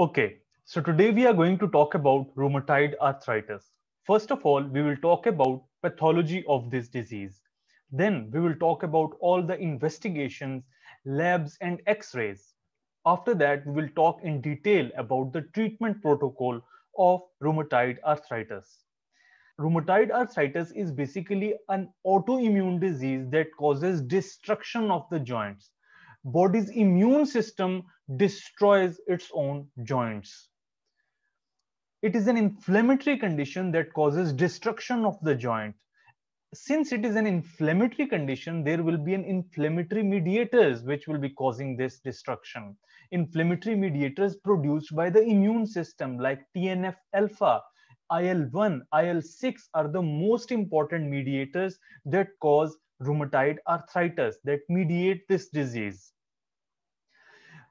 Okay, so today we are going to talk about rheumatoid arthritis. First of all, we will talk about pathology of this disease. Then we will talk about all the investigations, labs and x-rays. After that, we will talk in detail about the treatment protocol of rheumatoid arthritis. Rheumatoid arthritis is basically an autoimmune disease that causes destruction of the joints. Body's immune system destroys its own joints. It is an inflammatory condition that causes destruction of the joint. Since it is an inflammatory condition, there will be an inflammatory mediators which will be causing this destruction. Inflammatory mediators produced by the immune system like TNF-alpha, IL-1, IL-6 are the most important mediators that cause rheumatoid arthritis, that mediate this disease.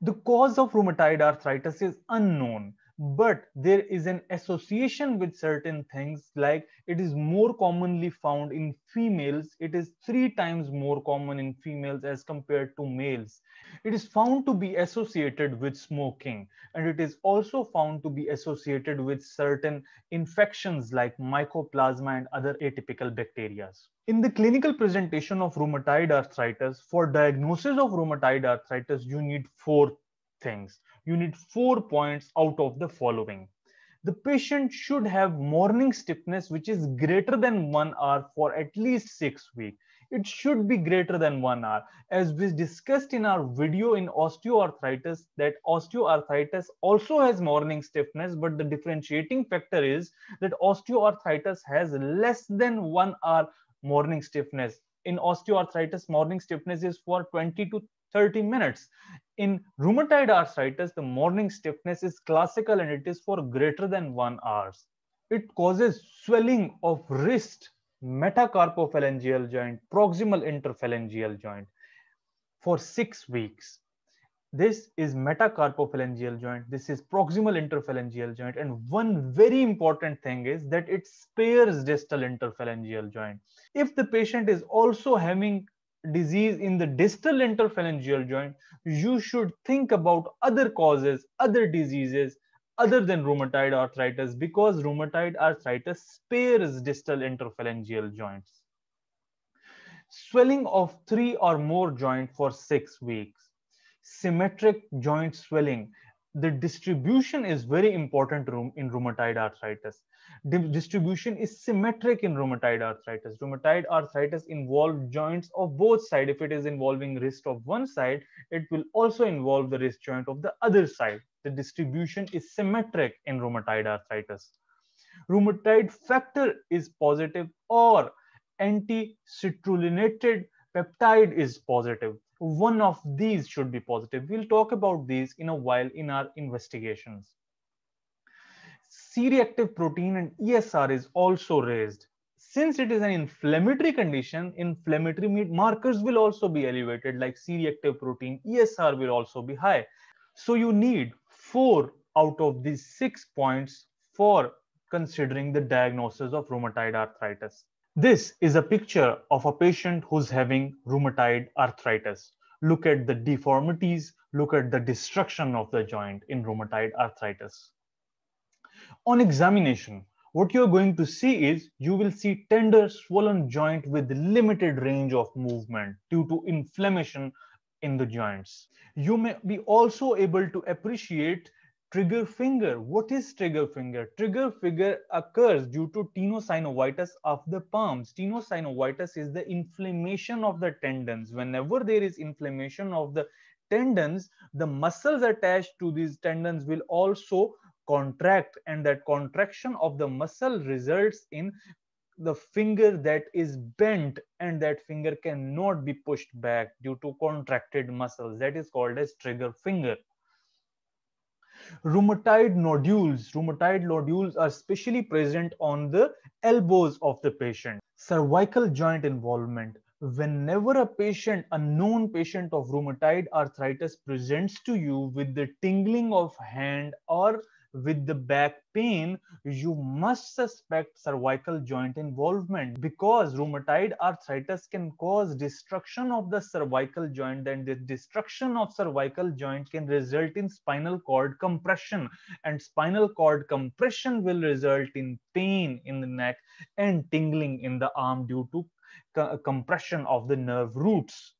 The cause of rheumatoid arthritis is unknown, but there is an association with certain things, like it is more commonly found in females. It is 3 times more common in females as compared to males. It is found to be associated with smoking, and it is also found to be associated with certain infections like mycoplasma and other atypical bacteria. In the clinical presentation of rheumatoid arthritis, for diagnosis of rheumatoid arthritis, you need 4 things. You need 4 points out of the following. The patient should have morning stiffness which is greater than 1 hour for at least 6 weeks. It should be greater than 1 hour. As we discussed in our video in osteoarthritis, that osteoarthritis also has morning stiffness, but the differentiating factor is that osteoarthritis has less than 1 hour morning stiffness. In osteoarthritis, morning stiffness is for 20 to 30 minutes. In rheumatoid arthritis, the morning stiffness is classical and it is for greater than 1 hour. It causes swelling of wrist, metacarpophalangeal joint, proximal interphalangeal joint for 6 weeks. This is metacarpophalangeal joint, this is proximal interphalangeal joint, and one very important thing is that it spares distal interphalangeal joint. If the patient is also having disease in the distal interphalangeal joint, you should think about other causes, other diseases other than rheumatoid arthritis, because rheumatoid arthritis spares distal interphalangeal joints. Swelling of 3 or more joints for 6 weeks. Symmetric joint swelling. The distribution is very important in rheumatoid arthritis. The distribution is symmetric in rheumatoid arthritis. Rheumatoid arthritis involves joints of both sides. If it is involving wrist of one side, it will also involve the wrist joint of the other side. The distribution is symmetric in rheumatoid arthritis. Rheumatoid factor is positive or anti-citrullinated peptide is positive. One of these should be positive. We'll talk about these in a while in our investigations. C-reactive protein and ESR is also raised. Since it is an inflammatory condition, inflammatory markers will also be elevated, like C-reactive protein, ESR will also be high. So you need 4 out of these 6 points for considering the diagnosis of rheumatoid arthritis. This is a picture of a patient who's having rheumatoid arthritis. Look at the deformities, look at the destruction of the joint in rheumatoid arthritis. On examination, what you're going to see is you will see tender, swollen joint with limited range of movement due to inflammation in the joints. You may be also able to appreciate trigger finger. What is trigger finger? Trigger finger occurs due to tenosynovitis of the palms. Tenosynovitis is the inflammation of the tendons. Whenever there is inflammation of the tendons, the muscles attached to these tendons will also contract, and that contraction of the muscle results in the finger that is bent, and that finger cannot be pushed back due to contracted muscles. That is called as trigger finger. Rheumatoid nodules. Rheumatoid nodules are especially present on the elbows of the patient. Cervical joint involvement. whenever a patient, a known patient of rheumatoid arthritis presents to you with the tingling of hand or with the back pain, you must suspect cervical joint involvement, because rheumatoid arthritis can cause destruction of the cervical joint, and the destruction of cervical joint can result in spinal cord compression, and spinal cord compression will result in pain in the neck and tingling in the arm due to compression of the nerve roots.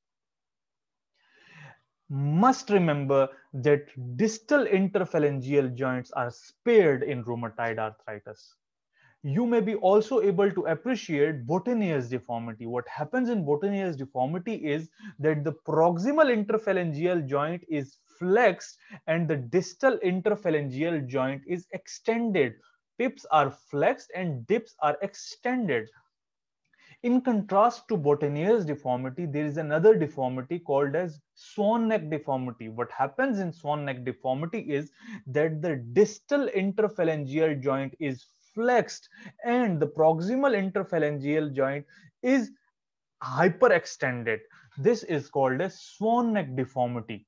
Must remember that distal interphalangeal joints are spared in rheumatoid arthritis. You may be also able to appreciate boutonniere's deformity. What happens in boutonniere's deformity is that the proximal interphalangeal joint is flexed and the distal interphalangeal joint is extended. Pips are flexed and dips are extended. In contrast to boutonniere's deformity, there is another deformity called as swan neck deformity. What happens in swan neck deformity is that the distal interphalangeal joint is flexed and the proximal interphalangeal joint is hyperextended. This is called as swan neck deformity.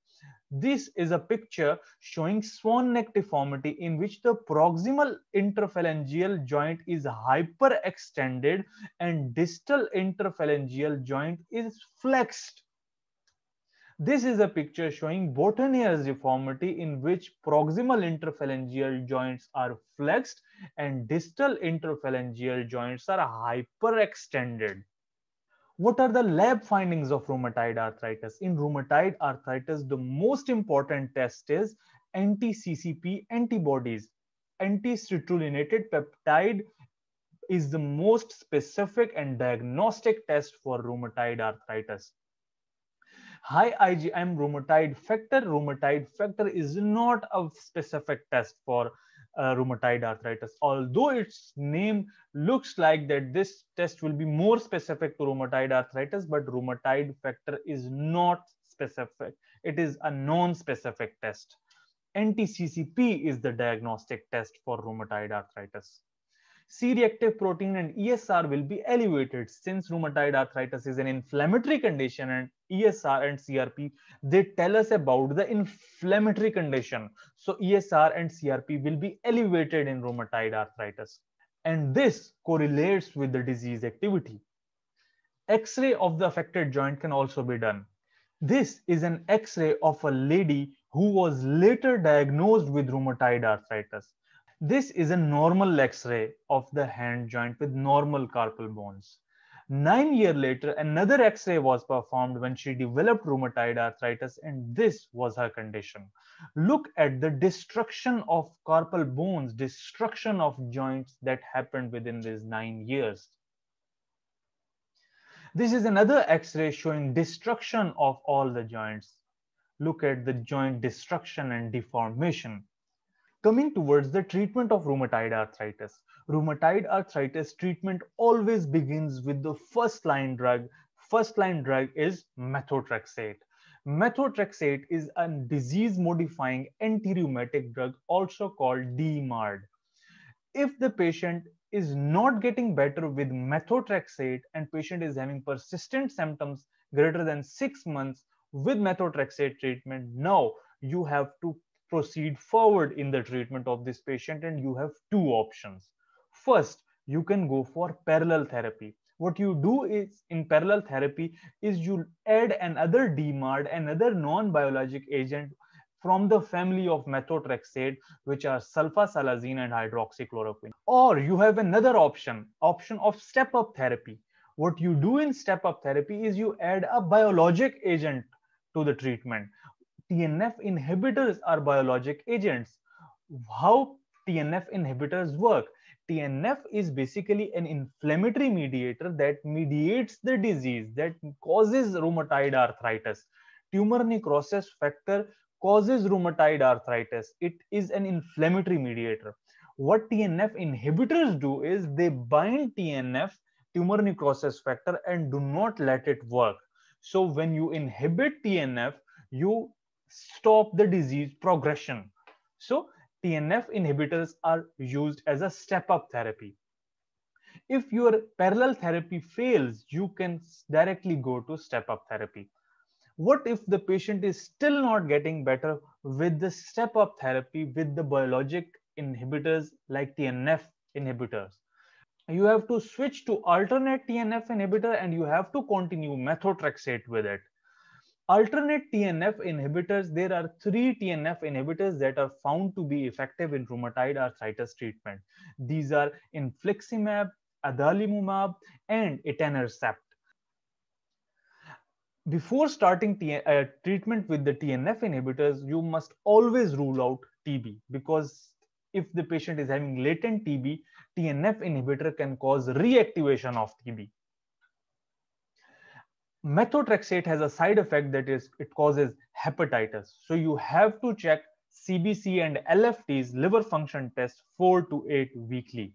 This is a picture showing swan neck deformity in which the proximal interphalangeal joint is hyperextended and distal interphalangeal joint is flexed. This is a picture showing boutonniere's deformity in which proximal interphalangeal joints are flexed and distal interphalangeal joints are hyperextended. What are the lab findings of rheumatoid arthritis? In rheumatoid arthritis, the most important test is anti-CCP antibodies. Anti-citrullinated peptide is the most specific and diagnostic test for rheumatoid arthritis. High IgM rheumatoid factor is not a specific test for rheumatoid arthritis, although its name looks like that this test will be more specific to rheumatoid arthritis, but rheumatoid factor is not specific. It is a non-specific test. Anti-CCP is the diagnostic test for rheumatoid arthritis. C-reactive protein and ESR will be elevated since rheumatoid arthritis is an inflammatory condition, and ESR and CRP, they tell us about the inflammatory condition. So ESR and CRP will be elevated in rheumatoid arthritis, and this correlates with the disease activity. X-ray of the affected joint can also be done. This is an X-ray of a lady who was later diagnosed with rheumatoid arthritis. This is a normal X-ray of the hand joint with normal carpal bones. 9 years later, another X-ray was performed when she developed rheumatoid arthritis, and this was her condition. Look at the destruction of carpal bones, destruction of joints that happened within these 9 years. This is another X-ray showing destruction of all the joints. Look at the joint destruction and deformation. Coming towards the treatment of rheumatoid arthritis treatment always begins with the first-line drug. First-line drug is methotrexate. Methotrexate is a disease-modifying anti-rheumatic drug, also called DMARD. If the patient is not getting better with methotrexate and patient is having persistent symptoms greater than 6 months with methotrexate treatment, now you have to proceed forward in the treatment of this patient, and you have two options. First, you can go for parallel therapy. What you do is, in parallel therapy, is you add another DMARD, another non-biologic agent from the family of methotrexate, which are sulfasalazine and hydroxychloroquine. Or you have another option of step-up therapy. What you do in step-up therapy is you add a biologic agent to the treatment. TNF inhibitors are biologic agents. How TNF inhibitors work? TNF is basically an inflammatory mediator that mediates the disease that causes rheumatoid arthritis. Tumor necrosis factor causes rheumatoid arthritis. It is an inflammatory mediator. What TNF inhibitors do is they bind TNF, tumor necrosis factor, and do not let it work. So when you inhibit TNF, you stop the disease progression. So TNF inhibitors are used as a step-up therapy. If your parallel therapy fails, you can directly go to step-up therapy. What if the patient is still not getting better with the step-up therapy with the biologic inhibitors like TNF inhibitors? You have to switch to alternate TNF inhibitor and you have to continue methotrexate with it. Alternate TNF inhibitors, there are 3 TNF inhibitors that are found to be effective in rheumatoid arthritis treatment. These are infliximab, adalimumab, and etanercept. Before starting treatment with the TNF inhibitors, you must always rule out TB, because if the patient is having latent TB, TNF inhibitor can cause reactivation of TB. Methotrexate has a side effect, that is, it causes hepatitis. So you have to check CBC and LFTs, liver function test, 4 to 8 weekly.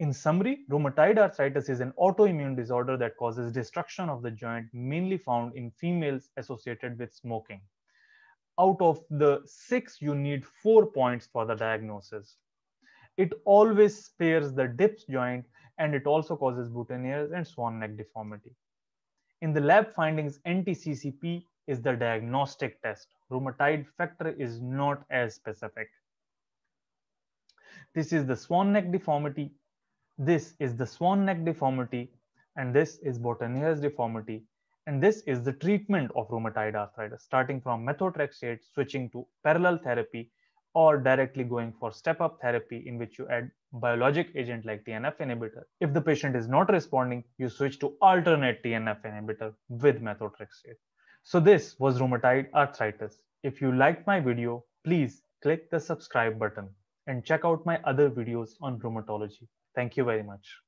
In summary, rheumatoid arthritis is an autoimmune disorder that causes destruction of the joint, mainly found in females associated with smoking. Out of the 6, you need 4 points for the diagnosis. It always spares the dips joint, and it also causes boutonniere and swan neck deformity. In the lab findings, anti-CCP is the diagnostic test. Rheumatoid factor is not as specific. This is the swan neck deformity. This is the swan neck deformity, and this is boutonniere's deformity, and this is the treatment of rheumatoid arthritis, starting from methotrexate, switching to parallel therapy, or directly going for step-up therapy in which you add biologic agent like TNF inhibitor. If the patient is not responding, you switch to alternate TNF inhibitor with methotrexate. So this was rheumatoid arthritis. If you liked my video, please click the subscribe button and check out my other videos on rheumatology. Thank you very much.